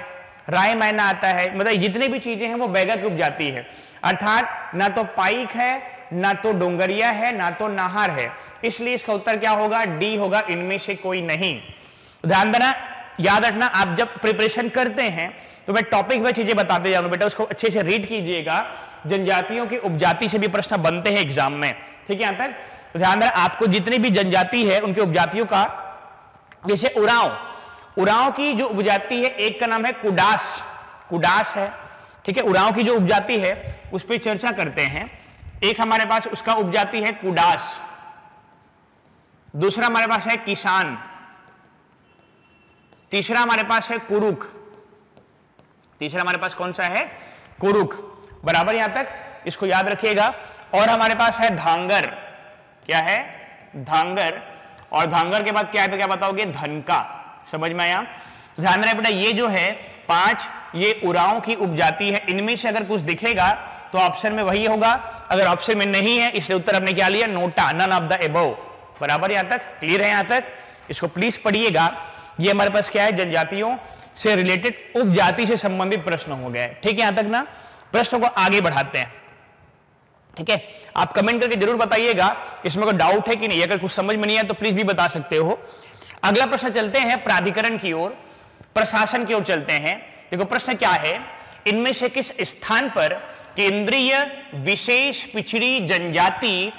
राय मैना आता है, मतलब जितने भी चीजें हैं वो बैगा की उपजाति है, अर्थात ना तो पाइक है, ना तो डोंगरिया है, ना तो नाहर है, इसलिए इसका उत्तर क्या होगा, डी होगा, इनमें से कोई नहीं। ध्यान देना, याद रखना, आप जब प्रिपरेशन करते हैं तो मैं टॉपिक में चीजें बताते जाऊंगा बेटा, उसको अच्छे से रीड कीजिएगा, जनजातियों की उपजाति से भी प्रश्न बनते हैं एग्जाम में, ठीक है। यहां तक ध्यान देना, आपको जितनी भी जनजाति है उनकी उपजातियों का, जैसे उरांव, उरांव की जो उपजाति है एक का नाम है कुडास, कुडास है, ठीक है, उरांव की जो उपजाति है उस पर चर्चा करते हैं। एक हमारे पास उसका उपजाति है कुडास, दूसरा हमारे पास है किसान, तीसरा हमारे पास है कुरुक, तीसरा हमारे पास कौन सा है, कुरुक, बराबर यहां तक, इसको याद रखिएगा। और हमारे पास है धांगर, क्या है, धांगर, और धांगर के बाद क्या है तो क्या बताओगे, धनका, समझ में आया। ध्यान रहे बेटा, ये जो है पांच, ये उरांव की उपजाति है, इनमें से अगर कुछ दिखेगा तो ऑप्शन में वही होगा, अगर ऑप्शन में नहीं है इसलिए उत्तर हमने क्या लिया, NOTA, none of the above, बराबर यहां तक, क्लियर है यहां तक, इसको प्लीज पढ़िएगा। ये हमारे पास क्या है, जनजातियों से रिलेटेड उपजाति से संबंधित प्रश्न हो गया, ठीक है यहां तक ना। प्रश्नों को आगे बढ़ाते हैं, ठीक है, आप कमेंट करके जरूर बताइएगा इसमें कोई डाउट है कि नहीं, अगर कुछ समझ में नहीं आया तो प्लीज भी बता सकते हो। अगला प्रश्न चलते हैं प्राधिकरण की ओर, प्रशासन की ओर चलते हैं। देखो प्रश्न क्या है, इनमें से किस स्थान पर केंद्रीय विशेष पिछड़ी जनजाति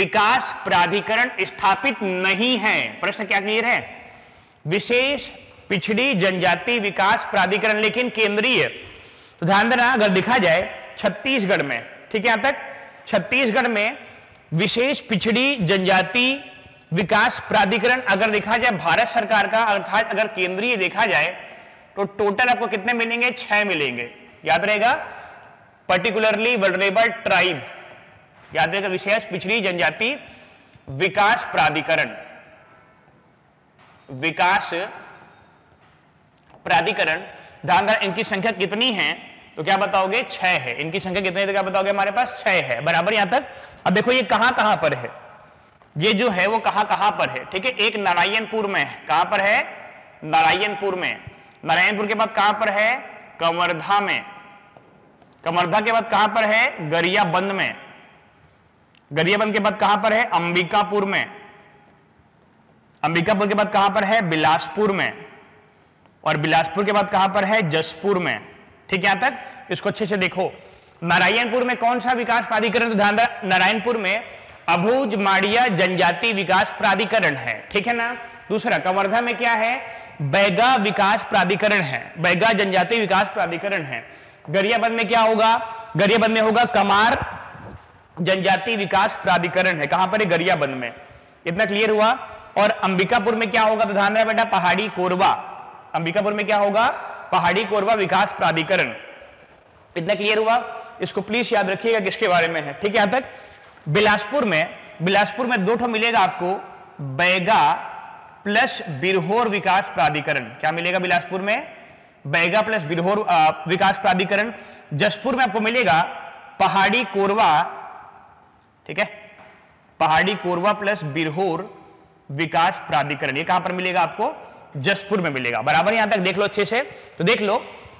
विकास प्राधिकरण स्थापित नहीं है, प्रश्न क्या क्लियर है, विशेष पिछड़ी जनजाति विकास प्राधिकरण लेकिन केंद्रीय, तो ध्यान देना अगर देखा जाए छत्तीसगढ़ में, ठीक है यहां तक, छत्तीसगढ़ में विशेष पिछड़ी जनजाति विकास प्राधिकरण अगर देखा जाए भारत सरकार का, अर्थात अगर केंद्रीय देखा जाए तो टोटल आपको कितने मिलेंगे, 6 मिलेंगे, याद रहेगा। पर्टिकुलरली वल्नरेबल ट्राइब, याद रहेगा, विशेष पिछड़ी जनजाति विकास प्राधिकरण, विकास प्राधिकरण धानदार, इनकी संख्या कितनी है तो क्या बताओगे 6 है। इनकी संख्या कितनी है तो क्या बताओगे हमारे पास 6 है, बराबर यहां तक। अब देखो ये कहां पर है, ये जो है वो कहां पर है, ठीक है। एक नारायणपुर में है, कहां पर है नारायणपुर में, नारायणपुर के बाद कहां पर है कंवर्धा में, कंवर्धा के बाद कहां पर है गरियाबंद में, गरियाबंद के बाद कहां पर है अंबिकापुर में, अंबिकापुर के बाद कहां पर है बिलासपुर में, और बिलासपुर के बाद कहां पर है जसपुर में, ठीक है। यहां तक इसको अच्छे से देखो, नारायणपुर में कौन सा विकास प्राधिकरण, ध्यान रखना नारायणपुर में अभुजमाड़िया जनजाति विकास प्राधिकरण है, ठीक है ना। दूसरा कंवर्धा में क्या है, बैगा विकास प्राधिकरण है, बैगा जनजाति विकास प्राधिकरण है। गरियाबंद में क्या होगा, गरियाबंद में होगा कमार जनजाति विकास प्राधिकरण है, कहां पर है गरियाबंद में। इतना क्लियर हुआ। और अंबिकापुर में क्या होगा तो ध्यान रखना बेटा पहाड़ी कोरवा, अंबिकापुर में क्या होगा पहाड़ी कोरवा विकास प्राधिकरण। इतना क्लियर हुआ, इसको प्लीज याद रखिएगा किसके बारे में है, ठीक है। यहां तक बिलासपुर में, बिलासपुर में दो ठो मिलेगा आपको, बैगा प्लस बिरहोर विकास प्राधिकरण, क्या मिलेगा बिलासपुर में बैगा प्लस बिरहोर विकास प्राधिकरण। जसपुर में आपको मिलेगा पहाड़ी कोरवा, ठीक है, पहाड़ी कोरवा प्लस बिरहोर विकास प्राधिकरण, ये कहां पर मिलेगा आपको जसपुर में मिलेगा, बराबर। यहां तक देख लो अच्छे से, तो देख लो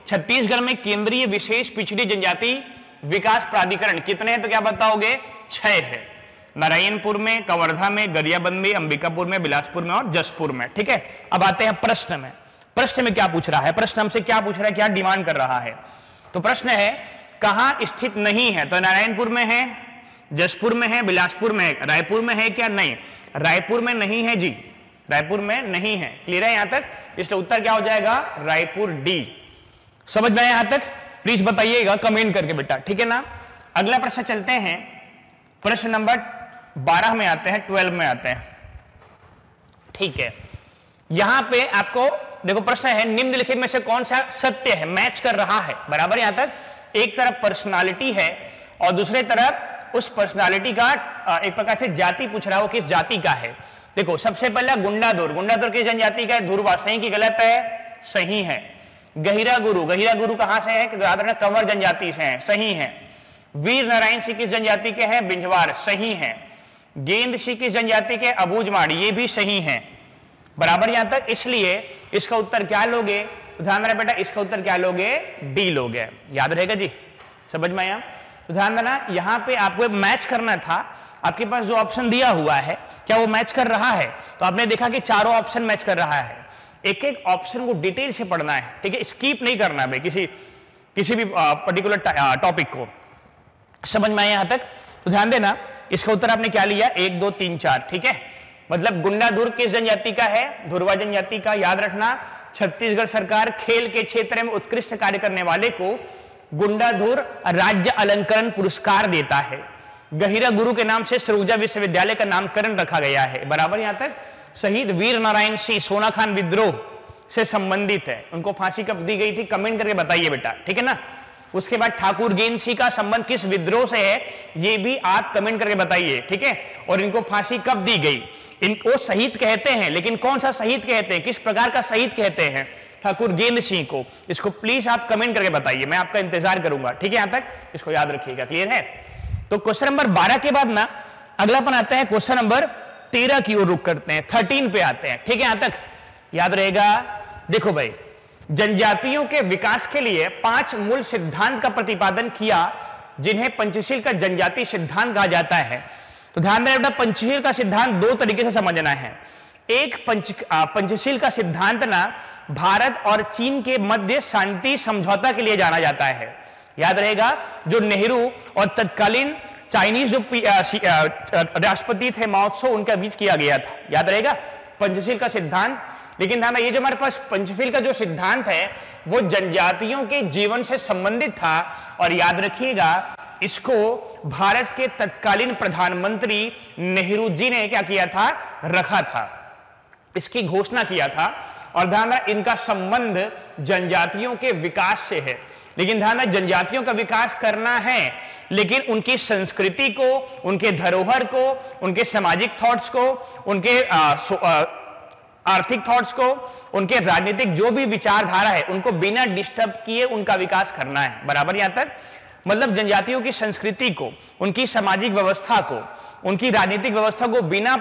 छत्तीसगढ़ में केंद्रीय विशेष पिछड़ी जनजाति विकास प्राधिकरण कितने हैं तो क्या बताओगे 6 है, नारायणपुर में, कवर्धा में, गरियाबंद में, अंबिकापुर में, बिलासपुर में और जसपुर में, ठीक है। अब आते हैं प्रश्न में, प्रश्न में क्या पूछ रहा है, प्रश्न हमसे क्या पूछ रहा है, क्या डिमांड कर रहा है। तो प्रश्न है कहां स्थित नहीं है, तो नारायणपुर में है, जसपुर में है, बिलासपुर में है, रायपुर में है क्या, नहीं रायपुर में नहीं है जी, रायपुर में नहीं है, क्लियर है यहां तक। इसलिए उत्तर क्या हो जाएगा रायपुर डी, समझ में आया यहां तक, प्लीज बताइएगा कमेंट करके बेटा, ठीक है ना। अगला प्रश्न चलते हैं, प्रश्न नंबर 12 में आते हैं, 12 में आते हैं, ठीक है। यहां पे आपको देखो प्रश्न है निम्नलिखित में से कौन सा सत्य है, मैच कर रहा है, बराबर। यहां तक एक तरफ पर्सनालिटी है और दूसरे तरफ उस पर्सनालिटी का एक प्रकार से जाति पूछ रहा है, वो किस जाति का है। देखो सबसे पहला गुंडाधुर, गुंडाधुर किस जनजाति का है, धुरवा, सही की गलत है, सही है। गहिरा गुरु, गहिरा गुरु कहां से है तो कंवर जनजाति से है, सही है। वीर नारायण सिंह किस जनजाति के हैं, बिंजवार, सही है। गेंद सिंह किस जनजाति के, अबूजमाड़, ये भी सही है, बराबर यहां तक। इसलिए इसका उत्तर क्या लोगे तो ध्यान देना बेटा, इसका उत्तर क्या लोगे डी लोगे, याद रहेगा जी, समझ में आया। तो ध्यान देना यहां पे आपको मैच करना था, आपके पास जो ऑप्शन दिया हुआ है क्या वो मैच कर रहा है, तो आपने देखा कि चारों ऑप्शन मैच कर रहा है, एक एक ऑप्शन को डिटेल से पढ़ना है, ठीक है, स्किप नहीं करना है किसी भी पर्टिकुलर टॉपिक को, समझ में आया यहां तक। तो ध्यान देना इसका उत्तर आपने क्या लिया 1 2 3 4, ठीक है। मतलब गुंडाधुर किस जनजाति का है, धुरवा जनजाति का, याद रखना। छत्तीसगढ़ सरकार खेल के क्षेत्र में उत्कृष्ट कार्य करने वाले को गुंडाधुर राज्य अलंकरण पुरस्कार देता है। गहिरा गुरु के नाम से सरूजा विश्वविद्यालय का नामकरण रखा गया है, बराबर यहां तक। शहीद वीर नारायण सिंह सोनाखान विद्रोह से संबंधित है, उनको फांसी कब दी गई थी कमेंट करके बताइए बेटा, ठीक है ना। उसके बाद ठाकुर गेंद सिंह का संबंध किस विद्रोह से है, ये भी आप कमेंट करके बताइए, ठीक है। और इनको फांसी कब दी गई, इनको शहीद कहते हैं, लेकिन कौन सा शहीद कहते हैं, किस प्रकार का शहीद कहते हैं ठाकुर गेंद सिंह को, इसको प्लीज आप कमेंट करके बताइए, मैं आपका इंतजार करूंगा, ठीक है। यहां तक इसको याद रखिएगा, क्लियर है। तो क्वेश्चन नंबर 12 के बाद ना अगलापन आता है क्वेश्चन नंबर 13 की ओर रुक करते हैं, 13 पे आते हैं, ठीक है। यहां तक याद रहेगा, देखो भाई जनजातियों के विकास के लिए 5 मूल सिद्धांत का प्रतिपादन किया जिन्हें पंचशील का जनजाति सिद्धांत कहा जाता है। तो ध्यान देना बेटा, पंचशील का सिद्धांत 2 तरीके से समझना है। एक, पंचशील का सिद्धांत ना भारत और चीन के मध्य शांति समझौता के लिए जाना जाता है, याद रहेगा, जो नेहरू और तत्कालीन चाइनीज जो राष्ट्रपति थे माओत्सो, उनके बीच किया गया था, याद रहेगा पंचशील का सिद्धांत। लेकिन ध्यान, ये जो हमारे पास पंचशील का जो सिद्धांत है वो जनजातियों के जीवन से संबंधित था, और याद रखिएगा इसको भारत के तत्कालीन प्रधानमंत्री नेहरू जी ने क्या किया था, रखा था, इसकी घोषणा किया था। और ध्यान रखना इनका संबंध जनजातियों के विकास से है, लेकिन ध्यान रखना जनजातियों का विकास करना है लेकिन उनकी संस्कृति को, उनके धरोहर को, उनके सामाजिक थॉट्स को, उनके आर्थिक थॉट्स को, उनके राजनीतिक जो भी विचारधारा है उनको बिना डिस्टर्ब किए उनका विकास करना है। बराबर, यहां तक मतलब जनजातियों की संस्कृति को, उनकी सामाजिक व्यवस्था को, उनकी राजनीतिक व्यवस्था को बिना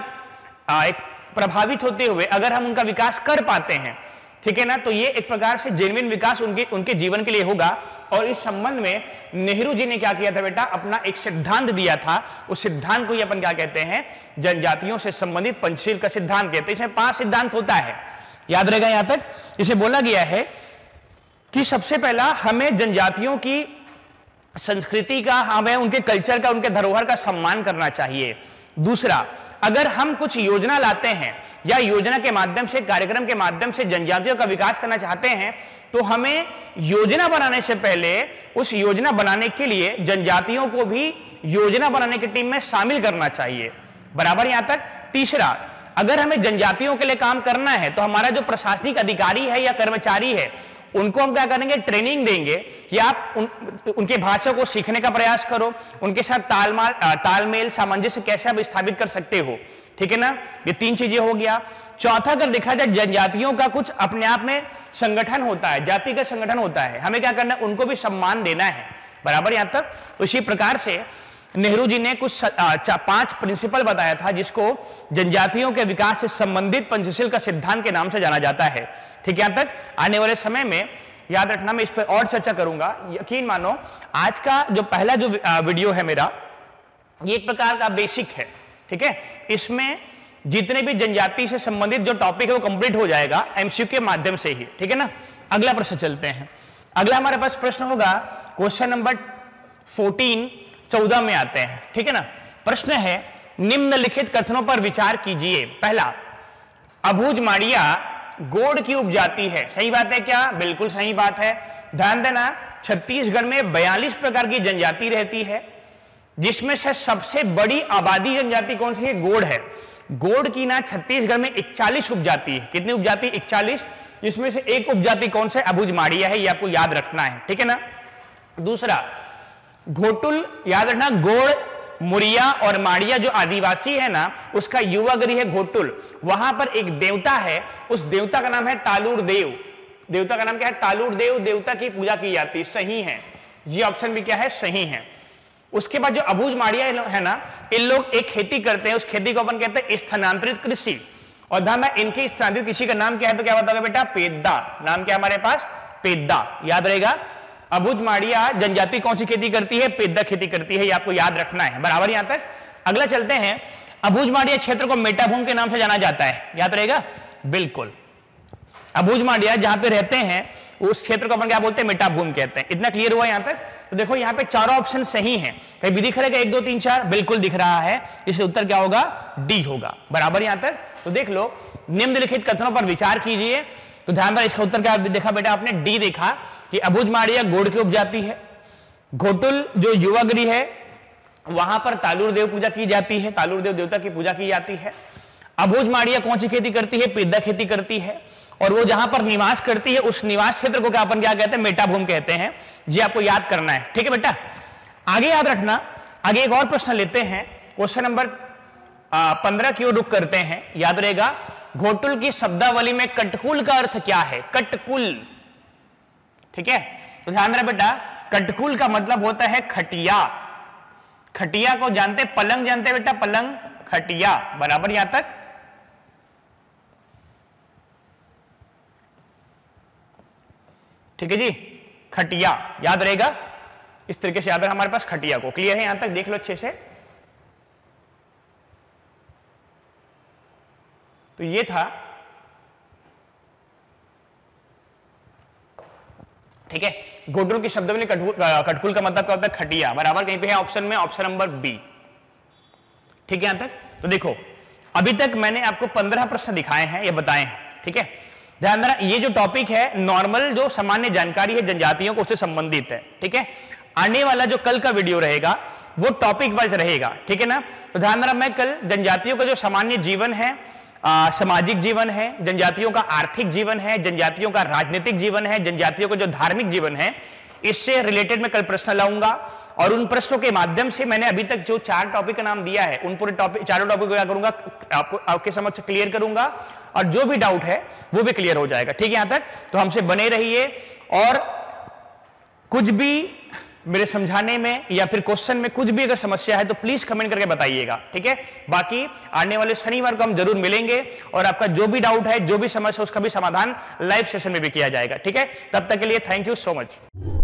प्रभावित होते हुए अगर हम उनका विकास कर पाते हैं, ठीक है ना, तो ये एक प्रकार से जेन्युइन विकास उनके जीवन के लिए होगा। और इस संबंध में नेहरू जी ने क्या किया था बेटा, अपना एक सिद्धांत दिया था, उस सिद्धांत को ही अपन क्या कहते हैं, जनजातियों से संबंधित पंचशील का सिद्धांत कहते हैं। इसमें 5 सिद्धांत होता है, याद रहेगा। यहां तक इसे बोला गया है कि सबसे पहला हमें जनजातियों की संस्कृति का, हमें उनके कल्चर का, उनके धरोहर का सम्मान करना चाहिए। दूसरा, अगर हम कुछ योजना लाते हैं या योजना के माध्यम से, कार्यक्रम के माध्यम से जनजातियों का विकास करना चाहते हैं, तो हमें योजना बनाने से पहले उस योजना बनाने के लिए जनजातियों को भी योजना बनाने की टीम में शामिल करना चाहिए। बराबर, यहां तक। तीसरा, अगर हमें जनजातियों के लिए काम करना है तो हमारा जो प्रशासनिक अधिकारी है या कर्मचारी है उनको हम क्या करेंगे, ट्रेनिंग देंगे कि आप उनके भाषा को सीखने का प्रयास करो, उनके साथ तालमेल सामंजस्य कैसे आप स्थापित कर सकते हो, ठीक है ना। ये 3 चीजें हो गया। चौथा, अगर देखा जाए जनजातियों का कुछ अपने आप में संगठन होता है, जाति का संगठन होता है, हमें क्या करना है, उनको भी सम्मान देना है। बराबर, यहां तक। तो इसी प्रकार से नेहरू जी ने कुछ 5 प्रिंसिपल बताया था जिसको जनजातियों के विकास से संबंधित पंचशील का सिद्धांत के नाम से जाना जाता है, ठीक है। यहां तक आने वाले समय में याद रखना, मैं इस पर और चर्चा करूंगा। यकीन मानो आज का जो पहला जो वीडियो है मेरा, ये एक प्रकार का बेसिक है, ठीक है। इसमें जितने भी जनजाति से संबंधित जो टॉपिक है वो कंप्लीट हो जाएगा एमसीक्यू के माध्यम से ही, ठीक है ना। अगला प्रश्न चलते हैं। अगला हमारे पास प्रश्न होगा क्वेश्चन नंबर 14-14 में आते हैं, ठीक है ना। प्रश्न है, निम्नलिखित कथनों पर विचार कीजिए। पहला, अभूज माड़िया गोंड की उपजाति है। सही बात है क्या? बिल्कुल सही बात है। ध्यान देना, छत्तीसगढ़ में 42 प्रकार की जनजाति रहती है जिसमें से सबसे बड़ी आबादी जनजाति कौन सी है, गोंड है। गोंड की ना छत्तीसगढ़ में 41 उपजाति है। कितनी उपजाति? 41। इसमें से एक उपजाति कौन सा है, अभूज माड़िया है। ये आपको याद रखना है, ठीक है ना। दूसरा, घोटुल, याद रखना, गोड़, मुरिया और माड़िया जो आदिवासी है ना, उसका युवा गृह है घोटुल। वहां पर एक देवता है, उस देवता का नाम है तालुर देव। देवता का नाम क्या है, तालुर देव। देवता की पूजा की जाती है। सही है, ये ऑप्शन भी क्या है, सही है। उसके बाद जो अभूज माड़िया है ना, इन लोग एक खेती करते हैं, उस खेती को अपन कहते हैं स्थानांतरित कृषि। और ध्यान रखना, इनकी स्थानांतरित कृषि का नाम क्या है, तो क्या बताओगे बेटा, पेद्दा। नाम क्या हमारे पास, पेद्दा, याद रहेगा। अभूज माड़िया जनजाति कौन सी खेती करती है, पेद्दा खेती करती है, ये आपको याद रखना है। बराबर, यहां तक। अगला चलते हैं, अभूज माड़िया क्षेत्र को मेटा भूम के नाम से जाना जाता है, याद रहेगा, बिल्कुल। अभूज माड़िया जहां पे रहते हैं उस क्षेत्र को अपन क्या बोलते हैं, मेटा भूम कहते हैं। इतना क्लियर हुआ यहां तक? तो देखो यहाँ पे चारों ऑप्शन सही है। कहीं भी दिख रहेगा 1, 2, 3, 4, बिल्कुल दिख रहा है। इससे उत्तर क्या होगा, डी होगा। बराबर, यहां तक। तो देख लो, निम्नलिखित कथनों पर विचार कीजिए। तो ध्यान रखना, इसका उत्तर क्या देखा बेटा आपने, डी देखा कि अभूज माड़िया गोड़ की उपजाति है। घोटुल जो युवागिरी है वहां पर तालुर देव पूजा की जाती है, तालुर देव देवता की पूजा की जाती है। अभूज माड़िया कौन सी खेती करती है, पेद्दा खेती करती है। और वो जहां पर निवास करती है उस निवास क्षेत्र को क्या अपन क्या कहते हैं, मेटा भूम कहते हैं। जी आपको याद करना है, ठीक है बेटा। आगे याद रखना, आगे एक और प्रश्न लेते हैं, क्वेश्चन नंबर 15 की ओर रुख करते हैं। याद रहेगा, घोटुल की शब्दावली में कटकुल का अर्थ क्या है, कटकुल, ठीक है। तो ध्यान रखना बेटा, कटकुल का मतलब होता है खटिया। खटिया को जानते, पलंग जानते बेटा, पलंग, खटिया। बराबर, यहां तक। ठीक है जी, खटिया, याद रहेगा। इस तरीके से याद रखना हमारे पास खटिया को। क्लियर है यहां तक? देख लो अच्छे से। तो ये था, ठीक है। घोटुल के शब्द में कटकुल का मतलब क्या होता है, खटिया। बराबर, कहीं पे है ऑप्शन में, ऑप्शन नंबर बी, ठीक है। यहां तक तो देखो, अभी तक मैंने आपको 15 प्रश्न दिखाए हैं, ये बताए हैं, ठीक है। ध्यान देना, ये जो टॉपिक है नॉर्मल जो सामान्य जानकारी है जनजातियों को उससे संबंधित है, ठीक है। आने वाला जो कल का वीडियो रहेगा वो टॉपिक वाइज रहेगा, ठीक है ना। तो ध्यान देना, मैं कल जनजातियों का जो सामान्य जीवन है, सामाजिक जीवन है, जनजातियों का आर्थिक जीवन है, जनजातियों का राजनीतिक जीवन है, जनजातियों का जो धार्मिक जीवन है, इससे रिलेटेड मैं कल प्रश्न लाऊंगा। और उन प्रश्नों के माध्यम से मैंने अभी तक जो चार टॉपिक का नाम दिया है उन पूरे चारों टॉपिक को क्या करूंगा, आपको आपके समक्ष क्लियर करूंगा और जो भी डाउट है वो भी क्लियर हो जाएगा। ठीक है, यहां तक तो हमसे बने रहिए और कुछ भी मेरे समझाने में या फिर क्वेश्चन में कुछ भी अगर समस्या है तो प्लीज कमेंट करके बताइएगा। ठीक है, बाकी आने वाले शनिवार को हम जरूर मिलेंगे और आपका जो भी डाउट है, जो भी समस्या है, उसका भी समाधान लाइव सेशन में भी किया जाएगा। ठीक है, तब तक के लिए थैंक यू सो मच।